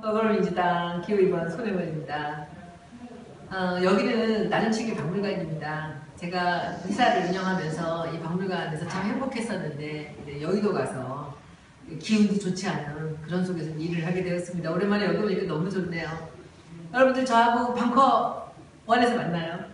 더불어민주당 기호위원 손혜원입니다. 여기는 나눔체계 박물관입니다. 제가 회사를 운영하면서 이 박물관에서 참 행복했었는데 이제 여의도 가서 기운도 좋지 않은 그런 속에서 일을 하게 되었습니다. 오랜만에 여기 오니까 너무 좋네요. 여러분들 저하고 방콕 원에서 만나요.